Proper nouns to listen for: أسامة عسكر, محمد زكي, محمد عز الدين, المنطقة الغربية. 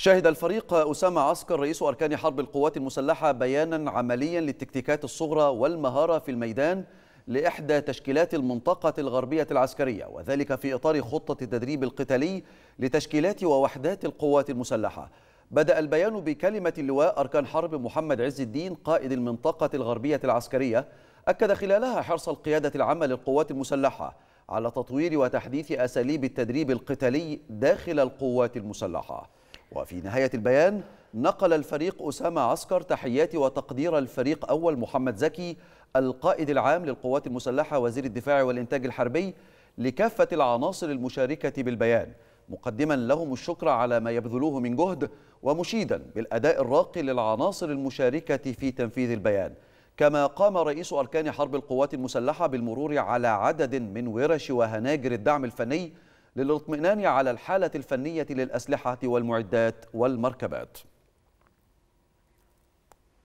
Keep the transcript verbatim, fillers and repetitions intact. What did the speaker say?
شهد الفريق أسامة عسكر رئيس أركان حرب القوات المسلحة بيانا عمليا للتكتيكات الصغرى والمهارة في الميدان لإحدى تشكيلات المنطقة الغربية العسكرية، وذلك في إطار خطة التدريب القتالي لتشكيلات ووحدات القوات المسلحة. بدأ البيان بكلمة اللواء أركان حرب محمد عز الدين قائد المنطقة الغربية العسكرية، أكد خلالها حرص القيادة العامة للقوات المسلحة على تطوير وتحديث أساليب التدريب القتالي داخل القوات المسلحة. وفي نهاية البيان نقل الفريق أسامة عسكر تحيات وتقدير الفريق أول محمد زكي القائد العام للقوات المسلحة وزير الدفاع والإنتاج الحربي لكافة العناصر المشاركة بالبيان، مقدما لهم الشكر على ما يبذلوه من جهد ومشيدا بالأداء الراقي للعناصر المشاركة في تنفيذ البيان. كما قام رئيس أركان حرب القوات المسلحة بالمرور على عدد من ورش وهناجر الدعم الفني للاطمئنان على الحالة الفنية للأسلحة والمعدات والمركبات.